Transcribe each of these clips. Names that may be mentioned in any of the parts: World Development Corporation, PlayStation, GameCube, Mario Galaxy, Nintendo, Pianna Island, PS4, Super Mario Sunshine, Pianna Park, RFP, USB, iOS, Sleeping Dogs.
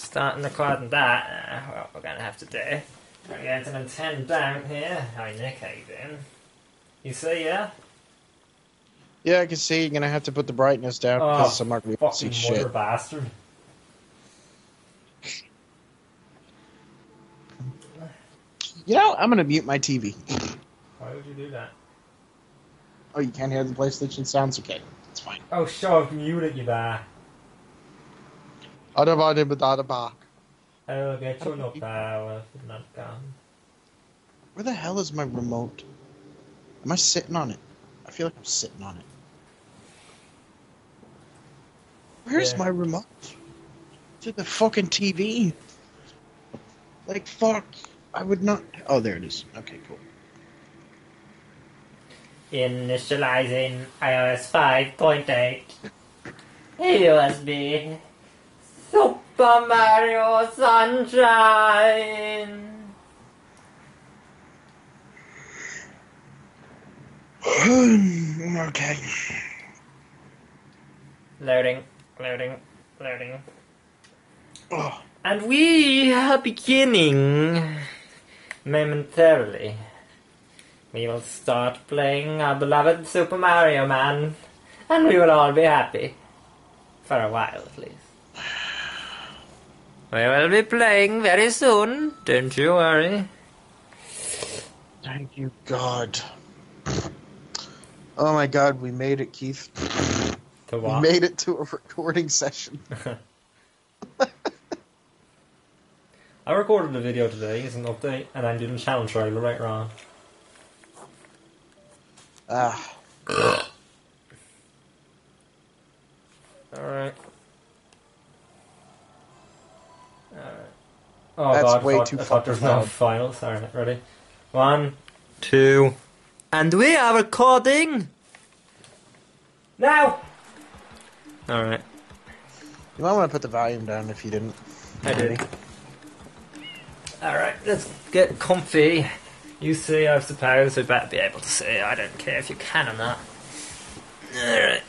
starting recording that, what we're going to have to do, we're going to Nintendo down here. Hi Nick, how you doing? You see, yeah? Yeah, I can see. You're going to have to put the brightness down because I'm not going to see shit. Fucking mother bastard. You know, I'm going to mute my TV. Why would you do that? Oh, you can't hear the PlayStation sounds? Okay, it's fine. Oh, sure, I've muted you there. I'll get you no power. Where the hell is my remote? Am I sitting on it? I feel like I'm sitting on it. Where's my remote? To the fucking TV. Like, fuck. I would not... Oh, there it is. Okay, cool. Initializing iOS 5.8. USB. Super Mario Sunshine. Okay. Loading, loading, loading. Oh. And we are beginning momentarily. We will start playing our beloved Super Mario Man, and we will all be happy. For a while, at least. We will be playing very soon, don't you worry. Thank you, God. Oh my God, we made it, Keith. To what? We made it to a recording session. I recorded a video today as an update, and I did a challenge trailer later on. Ah. Alright. Alright. Oh, that's God, way too far. I thought there's no file. Sorry, ready? 1, 2... And we are recording now. All right. You might want to put the volume down if you didn't. I did. All right, let's get comfy. You see, I suppose we better be able to see. I don't care if you can or not. All right.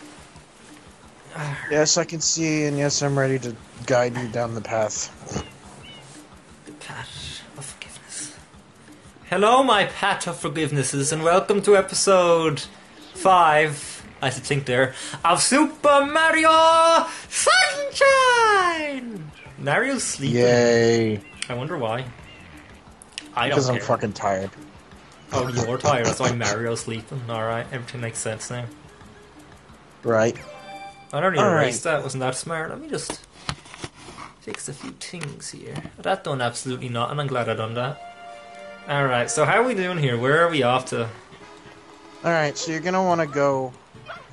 Yes, I can see, and yes, I'm ready to guide you down the path. The path. Hello, my pat of forgivenesses, and welcome to episode 5, I should think there, of Super Mario Sunshine! Mario's sleeping. Yay. I wonder why. I don't care. Because I'm fucking tired. Oh, you're tired, that's why Mario's sleeping. Alright, everything makes sense now. Right. I don't even erase that, wasn't that smart? Let me just fix a few things here. That done absolutely not, and I'm glad I done that. Alright, so how are we doing here? Where are we off to? Alright, so you're going to want to go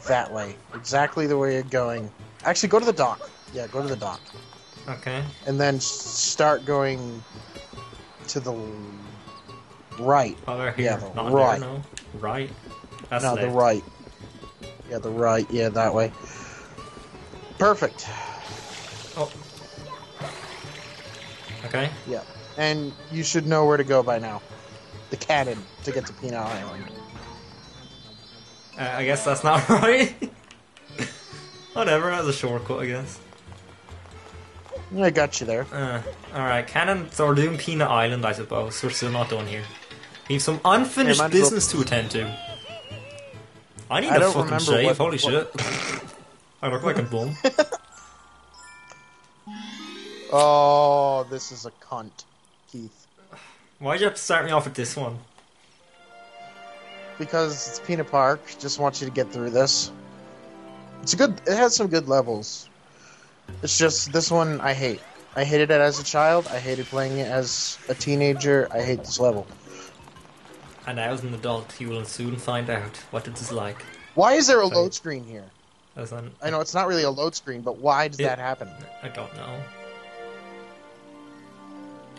that way. Exactly the way you're going. Actually, go to the dock. Yeah, go to the dock. Okay. And then start going to the right. Over here. Yeah, the not right. There, no. Right. That's no, left. The right. Yeah, the right. Yeah, that way. Perfect. Oh. Okay. Yeah. And you should know where to go by now. The cannon to get to Pianna Island. I guess that's not right. Whatever, that was a shortcut, I guess. I got you there. Alright, cannon. So we're doing Pianna Island, I suppose. We're still not done here. We have some unfinished business to attend to. I need a fucking shave, holy shit. I look like a bum. Oh, this is a cunt. Keith. Why'd you have to start me off with this one? Because it's Pianna Park. Just want you to get through this. It's a good... It has some good levels. It's just... This one I hate. I hated it as a child. I hated playing it as a teenager. I hate this level. And as an adult, you will soon find out what it is like. Why is there a load screen here? I know it's not really a load screen, but why does that happen? I don't know.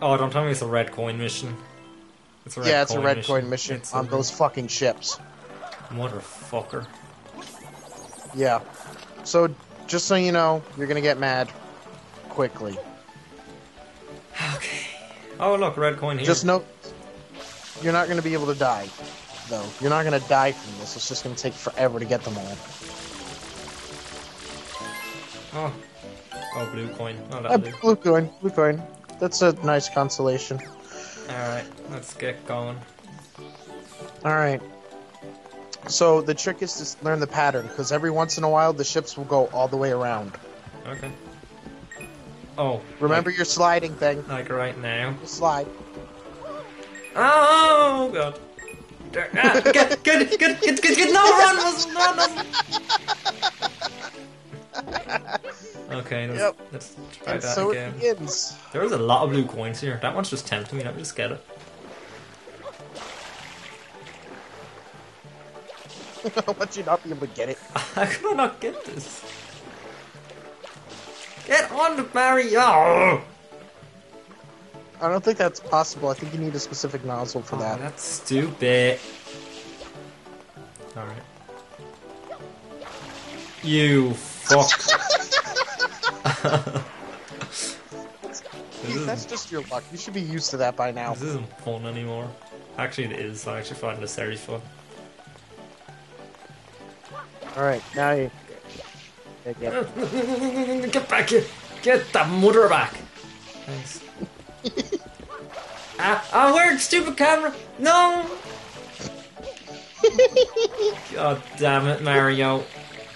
Oh, don't tell me it's a red coin mission. It's a red coin mission on those fucking ships. Motherfucker. Yeah. So, just so you know, you're gonna get mad quickly. Okay. Oh, look, red coin here. Just note, you're not gonna be able to die, though. You're not gonna die from this. It's just gonna take forever to get them all. Oh. Oh, blue coin. Oh, that blue coin. Blue coin. That's a nice consolation. Alright, let's get going. Alright. So the trick is to learn the pattern, because every once in a while the ships will go all the way around. Okay. Oh. Remember your sliding thing. Like right now. Slide. Oh god. Ah, good. No, run, Russell, no, no. Okay, let's try and that so again. It begins. There is a lot of blue coins here. That one's just tempting me. Let me just get it. How much you not be able to get it? How could I not get this? Get on to Mario! I don't think that's possible. I think you need a specific nozzle for that. That's stupid. Alright. You fuck. Dude, that's just your luck. You should be used to that by now. This isn't fun anymore. Actually, it is. I actually find this very fun. Alright, now you... Get back here! Get the mother back! Thanks. Ah, weird, stupid camera! No! God damn it, Mario.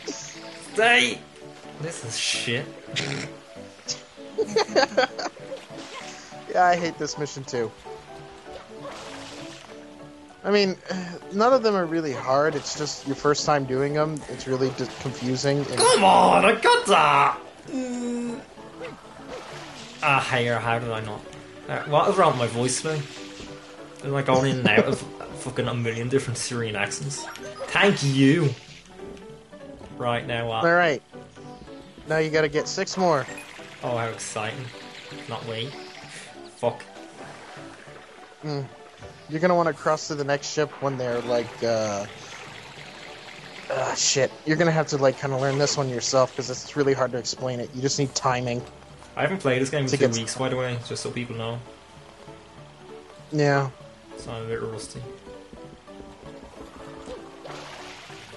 Stay! This is shit. Yeah, I hate this mission too. I mean, none of them are really hard, it's just your first time doing them, it's really just confusing. And come on, I got that! Ah, here, how did I not? What is wrong with my voice today? It's like going in and out of fucking a million different Syrian accents. Thank you! Right, now what? Alright. Now you gotta get 6 more. Oh, how exciting. Not we. Fuck. Mm. You're gonna want to cross to the next ship when they're like, shit. You're gonna have to like kind of learn this one yourself because it's really hard to explain it. You just need timing. I haven't played this game in 2 weeks, by the way, just so people know. Yeah. So I'm a bit rusty.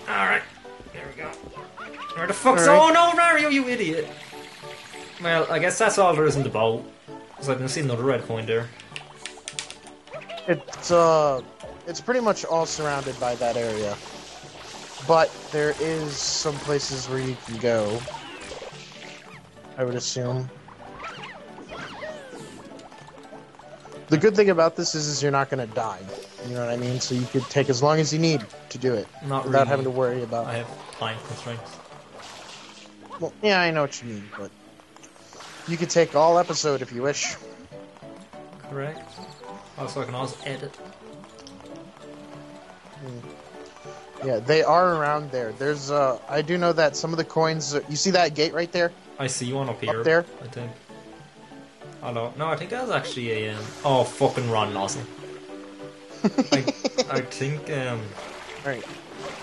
Alright. There we go. Where the fuck's... Right. Oh no, Mario, you idiot! Well, I guess that's all there is in the boat. Because I can see another red coin there. It's pretty much all surrounded by that area, but there is some places where you can go, I would assume. The good thing about this is you're not going to die, you know what I mean? So you could take as long as you need to do it, not without really having to worry about... I have time constraints. Well, yeah, I know what you mean, but you could take all episode if you wish. Correct. Also, I can always edit. Yeah, they are around there. There's, I do know that some of the coins... you see that gate right there? I see one up here. Up there? I think. Oh, no, I think that was actually a, oh, fucking Ron Nozzle. I think, Alright.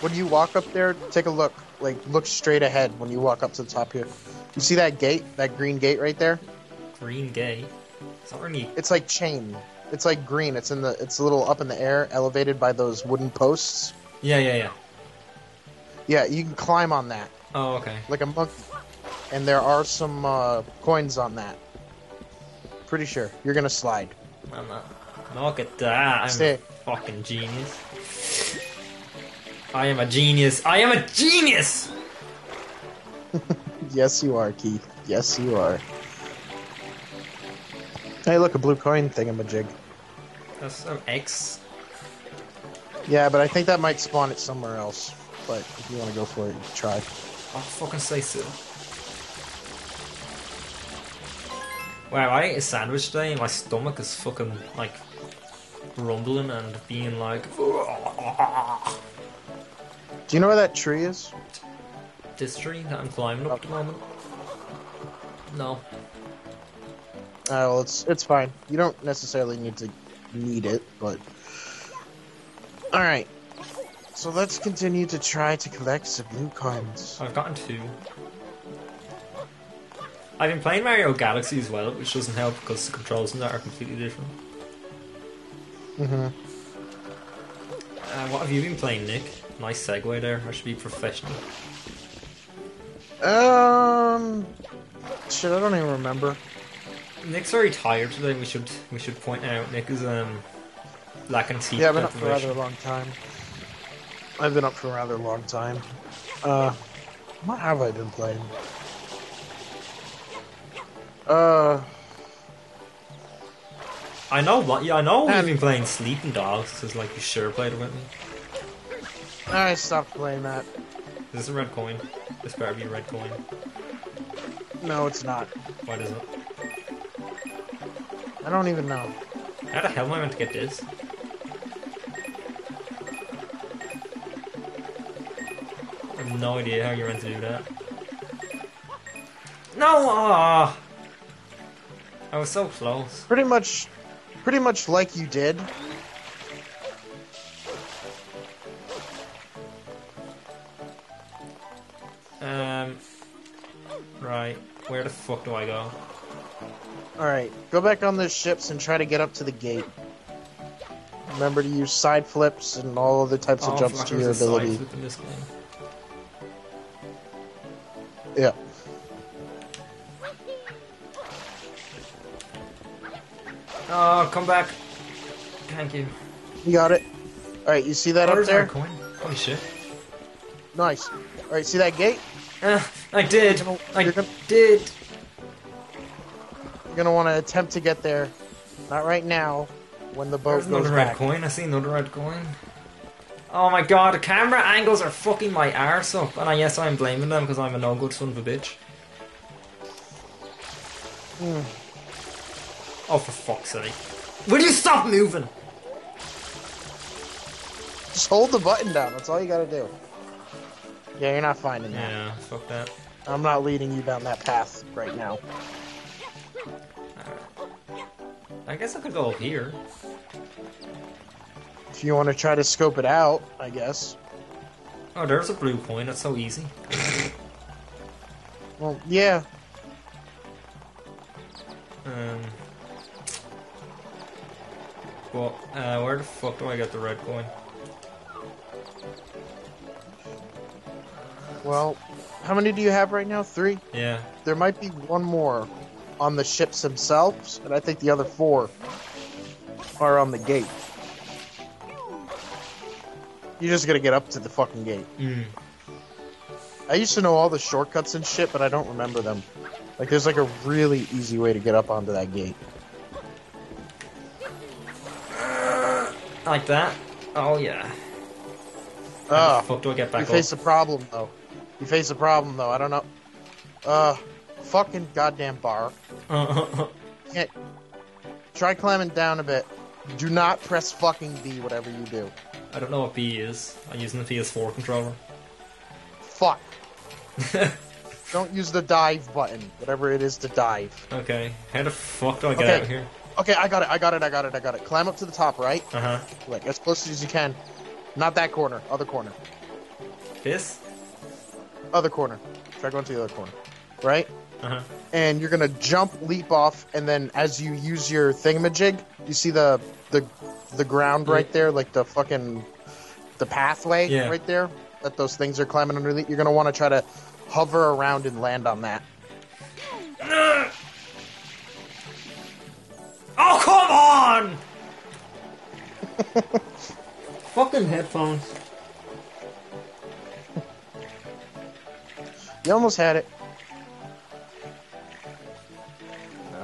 When you walk up there, take a look. Like, look straight ahead when you walk up to the top here. You see that gate? That green gate right there? Green gate? It's not really... It's like chain. It's like green. It's in the... It's a little up in the air, elevated by those wooden posts. Yeah. Yeah, you can climb on that. Oh, okay. Like a monkey. And there are some coins on that. Pretty sure you're gonna slide. I'm not. Look at that! I'm a fucking genius. I am a genius. I am a genius. Yes, you are, Keith. Yes, you are. Hey, look, a blue coin thingamajig. That's an X. Yeah, but I think that might spawn it somewhere else. But if you want to go for it, you can try. I'll fucking say so. Wow, I ate a sandwich today and my stomach is fucking, like, rumbling and being like... Do you know where that tree is? This tree that I'm climbing up at the moment? No. Well, it's fine. You don't necessarily need it, but... Alright. So let's continue to try to collect some blue coins. I've gotten 2. I've been playing Mario Galaxy as well, which doesn't help because the controls in that are completely different. What have you been playing, Nick? Nice segue there. I should be professional. Shit, I don't even remember. Nick's very tired today. We should point out Nick is lacking sleep. Yeah, I've been up for a rather long time. What have I been playing? I know what. Yeah, I know we've been playing Sleeping Dogs. Cause like you sure played it with me. I stopped playing that. Is this a red coin? This better be a red coin. No, it's not. Why doesn't it? I don't even know. How the hell am I meant to get this? I have no idea how you're meant to do that. No! Aww. I was so close. Pretty much like you did. Right. Where the fuck do I go? Alright, go back on those ships and try to get up to the gate. Remember to use side flips and all other types of jumps to your ability. Yeah. Oh, come back. Thank you. You got it. Alright, you see that up there? Coin? Holy shit. Nice. Alright, see that gate? I did. I did. You're gonna want to attempt to get there, not right now, when the boat goes back. There's another red coin. I see another red coin. Oh my god, the camera angles are fucking my arse up, and yes, I'm blaming them because I'm a no good son of a bitch. Mm. Oh, for fuck's sake! Will you stop moving? Just hold the button down. That's all you gotta do. Yeah, you're not finding that. Yeah, fuck that. I'm not leading you down that path right now. I guess I could go up here. If you want to try to scope it out, I guess. Oh, there's a blue coin. That's so easy. Well, yeah. Well, where the fuck do I get the red coin? Well, how many do you have right now? 3? Yeah. There might be one more on the ships themselves, and I think the other 4 are on the gate. You just gotta get up to the fucking gate. Mm. I used to know all the shortcuts and shit, but I don't remember them. Like, there's like a really easy way to get up onto that gate. Like that? Oh yeah. How the fuck do I get back up? You face a problem though. You face a problem though. I don't know. Fucking goddamn bar. Can't. Try climbing down a bit. Do not press fucking B, whatever you do. I don't know what B is. I'm using the PS4 controller. Fuck. Don't use the dive button, whatever it is to dive. Okay. How the fuck do I get out of here? Okay, I got it. Climb up to the top, right? Uh-huh. Like, as close as you can. Not that corner. Other corner. This? Other corner. Try going to the other corner. Right? Uh-huh. And you're gonna jump, leap off, and then as you use your thingamajig, you see the ground right there, like the fucking pathway right there that those things are climbing underneath. You're gonna want to try to hover around and land on that. Oh, come on! Fucking headphones. You almost had it.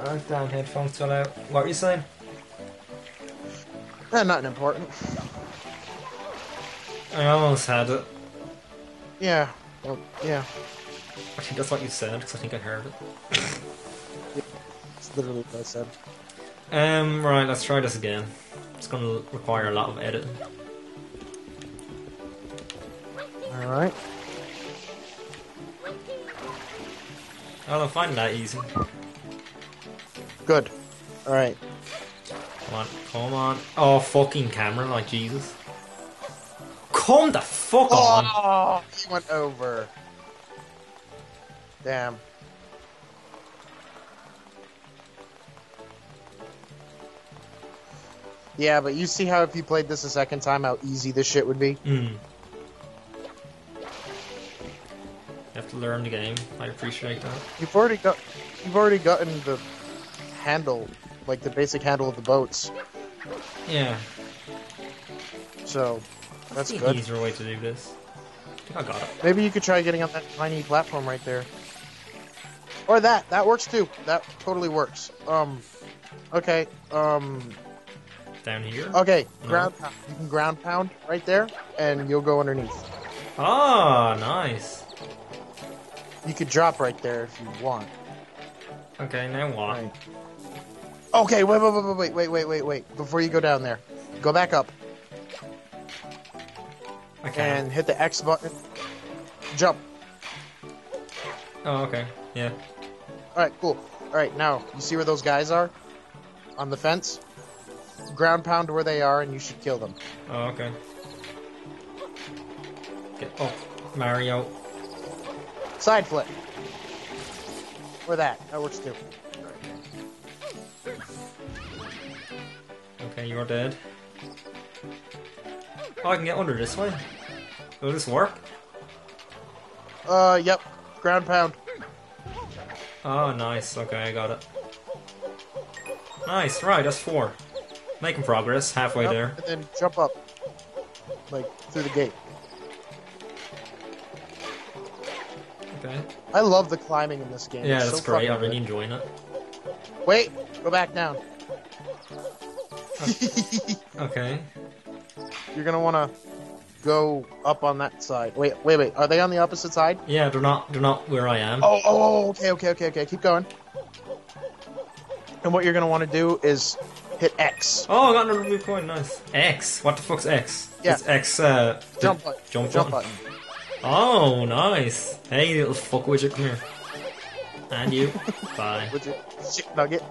Oh, damn headphones fell out. What were you saying? Nothing important. I almost had it. Yeah. Well, yeah. I think that's what you said, because I think I heard it. Yeah, it's literally what I said. Right, let's try this again. It's going to require a lot of editing. Alright. I don't find that easy. Good. Alright. Come on, come on. Oh, fucking camera, like Jesus. Come the fuck on! Oh, he went over. Damn. Yeah, but you see how if you played this a second time, how easy this shit would be? Mm. learn the game. I appreciate that. You've already gotten the handle, like the basic handle of the boats. Yeah. So that's good. An easier way to do this. I got it. Maybe you could try getting on that tiny platform right there. Or that. That works too. That totally works. Okay. Down here? Okay. No. Ground pound. You can ground pound right there, and you'll go underneath. Ah, nice. You could drop right there if you want. Okay, now what? Right. Okay, wait. Before you go down there, go back up. Okay. And hit the X button. Jump. Oh, okay. Yeah. Alright, cool. Alright, now, you see where those guys are? On the fence? Ground pound where they are, and you should kill them. Oh, okay. Get up, Mario. Side flip. Or that. That works too. Okay, you're dead. Oh, I can get under this way. Will this work? Yep. Ground pound. Oh, nice. Okay, I got it. Nice. Right, that's 4. Making progress. Halfway there. And then jump up. Like, through the gate. Okay. I love the climbing in this game. Yeah, that's great. I'm really enjoying it. Wait! Go back down. Okay. You're gonna wanna go up on that side. Wait. Are they on the opposite side? Yeah, they're not where I am. Oh, okay. Keep going. And what you're gonna wanna do is hit X. Oh, I got another blue coin, nice. X? What the fuck's X? Yeah. It's X, Jump button. Oh, nice. Hey, little fuck widget, come here. And you. Bye. Widget. Shit nugget.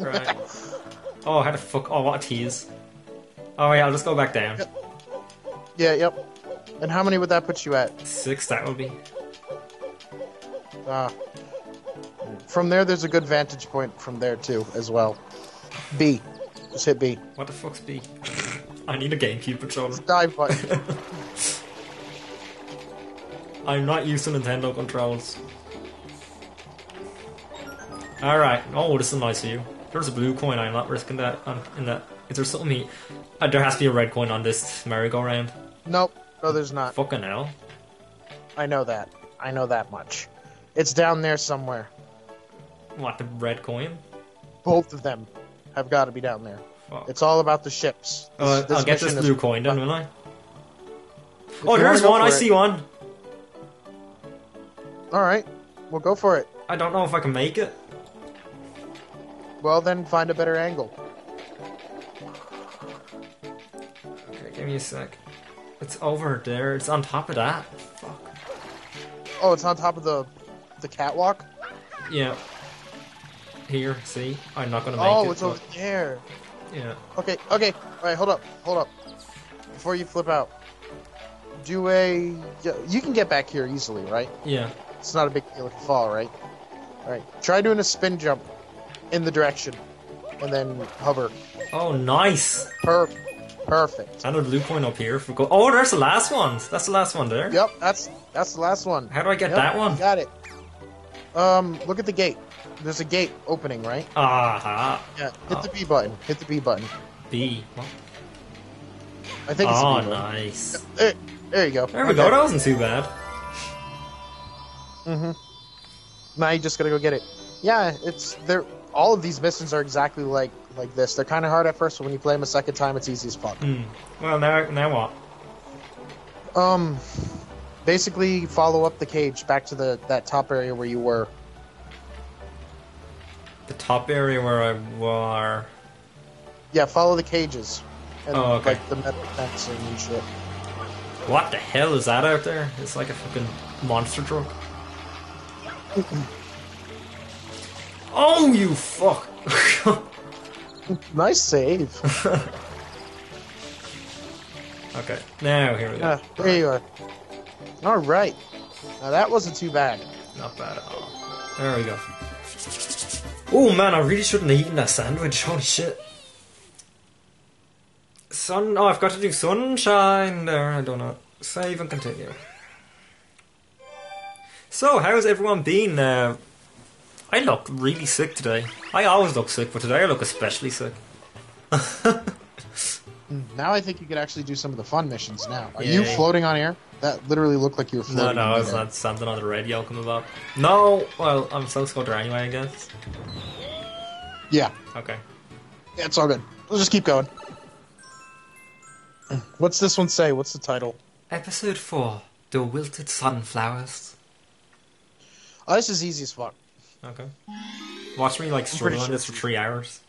Right. Oh, how the fuck? Oh, what a tease. Oh yeah, I'll just go back down. Yeah, yep. And how many would that put you at? 6, that would be. Ah. From there, there's a good vantage point from there, too, as well. B. Just hit B. What the fuck's B? I need a GameCube controller. It's dive button. I'm not used to Nintendo controls. Alright. Oh, this is nice of you. There's a blue coin, I'm not risking that. Is there something here? There has to be a red coin on this merry-go-round. Nope. No, there's not. Fucking hell. I know that. I know that much. It's down there somewhere. What, the red coin? Both of them have got to be down there. Fuck. It's all about the ships. I'll get this blue coin then, will I? Oh, there's one! I see one! Alright. We'll go for it. I don't know if I can make it. Well, then find a better angle. Give me a sec. It's over there. It's on top of that. Fuck. Oh, it's on top of the catwalk? Yeah. Here, see? I'm not gonna make it. Oh, it's over there. Yeah. Okay. Alright, hold up. Before you flip out. You can get back here easily, right? Yeah. It's not a big deal if you fall, right? Alright. Try doing a spin jump in the direction. And then hover. Oh, nice! Perfect. Another blue coin up here. Oh, there's the last one. That's the last one there. Yep, that's the last one. How do I get that one? Got it. Look at the gate. There's a gate opening, right? Ah. Uh-huh. Yeah. Hit the B button. B. What? I think it's a B button. Nice. There you go. There we go. That wasn't too bad. Mm-hmm. Now you just gotta go get it. Yeah, all of these missions are exactly like this. They're kind of hard at first, but when you play them a second time, it's easy as fuck. Mm. Well, now what? Basically follow up the cage back to that top area where you were. The top area where I were. Yeah, follow the cages. And, oh, okay. Like the metal fence and shit. What the hell is that out there? It's like a fucking monster truck. Oh, you fuck! Nice save. Okay, now here we go. There you are. Alright. Now that wasn't too bad. Not bad at all. There we go. Oh man, I really shouldn't have eaten that sandwich. Holy shit. Oh, I've got to do sunshine there. I don't know. Save and continue. So, how's everyone been? I look really sick today. I always look sick, but today I look especially sick. Now I think you could actually do some of the fun missions now. Are you floating on air? That literally looked like you were floating on air. No, no, it's not something on the radio coming about. No, well, I'm supposed to go there anyway, I guess. Yeah. Okay. Yeah, it's all good. We'll just keep going. What's this one say? What's the title? Episode 4, The Wilted Sunflowers. Oh, this is easy as fuck. Okay. Watch me, like, struggle on this for 3 hours.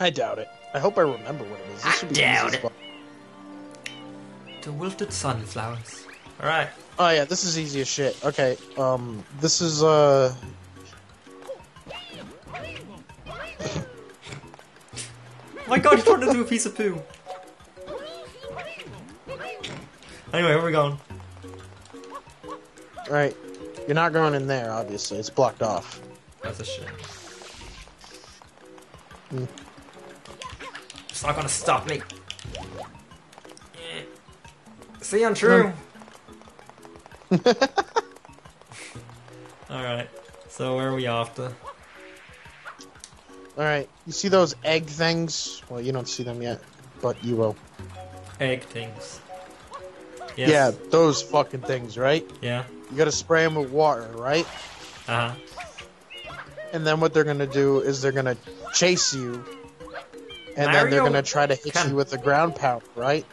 I doubt it. I hope I remember what it is. This should be doubt it. The Wilted Sunflowers. Alright. Oh yeah, this is easy as shit. Okay, this is, my god, you turned into a piece of poo! Anyway, where are we going? Alright. You're not going in there, obviously. It's blocked off. That's a shame. Mm. It's not gonna stop me. See, I'm true. Alright, so where are we after? Alright, you see those egg things? Well, you don't see them yet, but you will. Egg things. Yes. Yeah, those fucking things, right? Yeah. You gotta spray them with water, right? Uh-huh. And then what they're gonna do is they're gonna chase you, and then they're gonna try to hit you with a ground pound, right?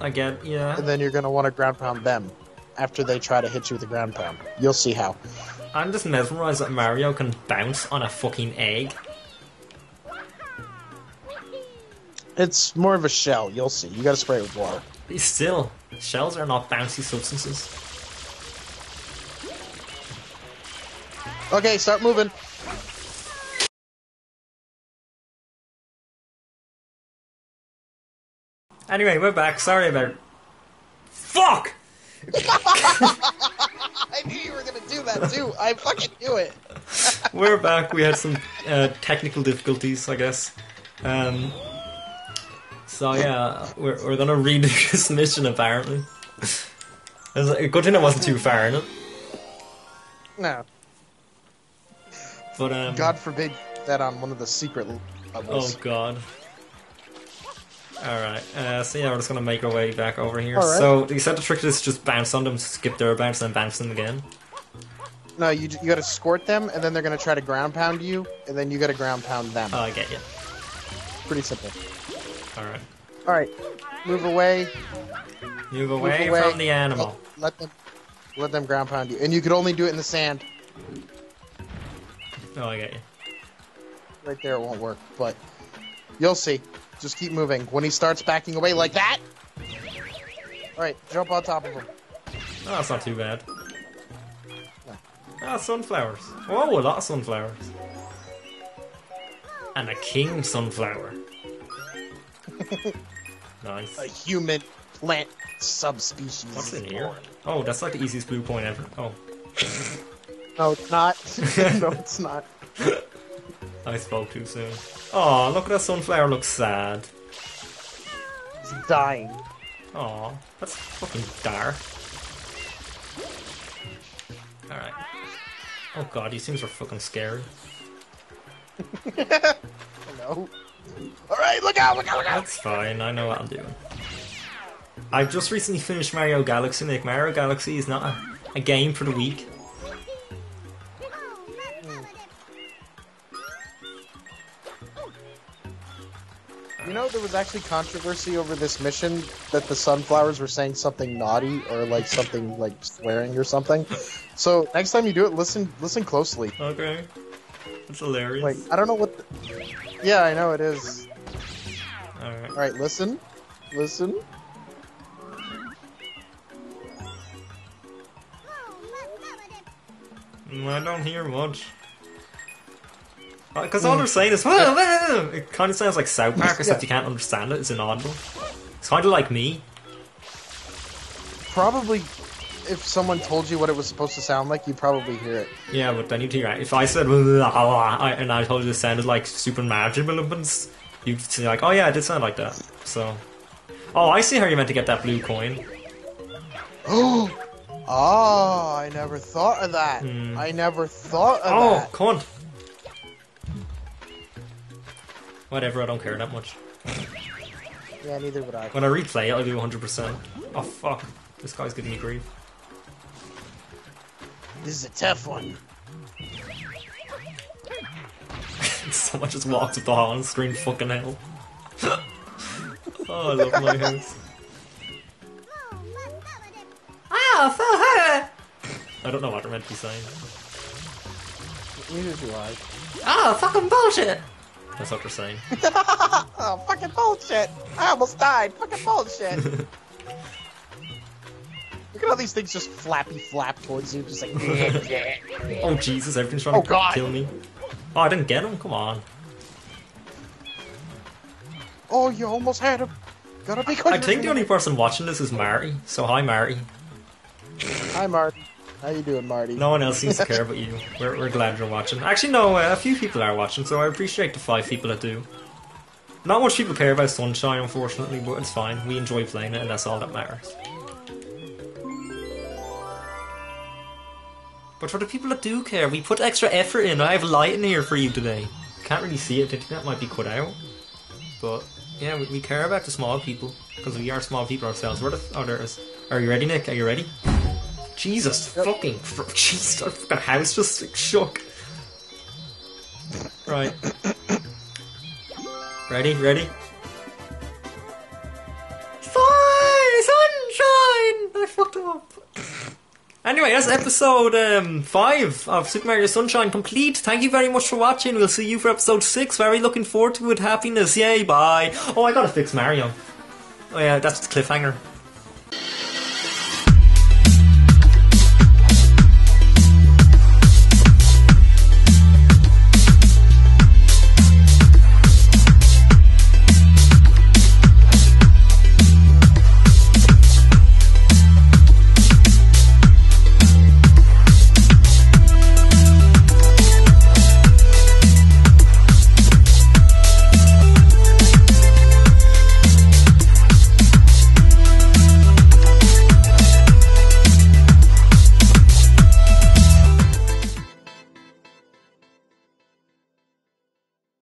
Again, yeah. And then you're gonna want to ground pound them after they try to hit you with a ground pound. You'll see how. I'm just mesmerized that Mario can bounce on a fucking egg. It's more of a shell, you'll see. You gotta spray it with water. But still, shells are not bouncy substances. Okay, start moving. Anyway, we're back. Sorry about it. Fuck! I knew you were gonna do that too. I fucking knew it. We're back. We had some technical difficulties, I guess. So yeah, we're gonna redo this mission apparently. Good thing it wasn't too far, innit? No. But God forbid that on one of the secret levels. Oh god. Alright, so yeah, we're just gonna make our way back over here. Right. So, you said the trick is just bounce on them, skip their bounce, and then bounce them again? No, you gotta squirt them, and then they're gonna try to ground pound you, and then you gotta ground pound them. Oh, I get you. Pretty simple. Alright. Alright, move away. Move away from the animal. Let them ground pound you, and you could only do it in the sand. Oh, I get you. Right there, it won't work, but you'll see. Just keep moving. When he starts backing away like that... Alright, jump on top of him. Oh, that's not too bad. No. Ah, sunflowers. Oh, a lot of sunflowers. And a king sunflower. Nice. A human plant subspecies. What's in here? Oh, that's like the easiest blue point ever. Oh. No, it's not. No, it's not. I spoke too soon. Aw, look at that sunflower, looks sad. He's dying. Aw, that's fucking dark. Alright. Oh god, these things are fucking scary. Hello. Alright, look out, look out, look out! That's fine, I know what I'm doing. I've just recently finished Mario Galaxy, Nick. Mario Galaxy is not a game for the weak. You know, there was actually controversy over this mission that the sunflowers were saying something naughty or like something like swearing or something. So next time you do it, listen closely. Okay, that's hilarious. Like I don't know what. Yeah, I know it is. All right. All right, listen. I don't hear much. Because all they're saying is, whoa, whoa. It kind of sounds like South Park, except you can't understand it, it's inaudible. It's kind of like me. Probably, if someone told you what it was supposed to sound like, you'd probably hear it. Yeah, but then you'd hear it. If I said, and I told you it sounded like Super Mario Sunshine, you'd say like, oh yeah, it did sound like that. So, oh, I see how you meant to get that blue coin. Oh! Ah, I never thought of that. I never thought of that. Oh, come on. Whatever, I don't care that much. Yeah, neither would I. When I replay it, I'll do 100%. Oh, fuck. This guy's giving me grief. This is a tough one. Someone just walked up the hall and screamed, fucking hell. Oh, I love my house. Oh, fuck her! I don't know what I meant to be saying. Neither do I. Oh, fucking bullshit! That's what we're saying. Oh, fucking bullshit! I almost died! Fucking bullshit! Look at all these things just flap towards you, just like... Oh, Jesus, everything's trying to kill me. Oh, I didn't get him? Come on. Oh, you almost had him. Gotta be quick. I think the only person watching this is Marty. So, hi, Marty. Hi, Marty. How you doing, Marty? No one else seems to care but you. We're glad you're watching. Actually, no, a few people are watching, so I appreciate the 5 people that do. Not much people care about Sunshine, unfortunately, but it's fine. We enjoy playing it, and that's all that matters. But for the people that do care, we put extra effort in. I have light in here for you today. Can't really see it. I think that might be cut out. But, yeah, we care about the small people. Because we are small people ourselves. Oh, there it is. Are you ready, Nick? Are you ready? Jesus, yep. Jesus, our fucking house just like, shook. Right. Ready? Fire! Sunshine! I fucked him up. Anyway, that's episode 5 of Super Mario Sunshine complete. Thank you very much for watching. We'll see you for episode 6. Very looking forward to it. Happiness. Yay, bye. Oh, I gotta fix Mario. Oh yeah, that's the cliffhanger.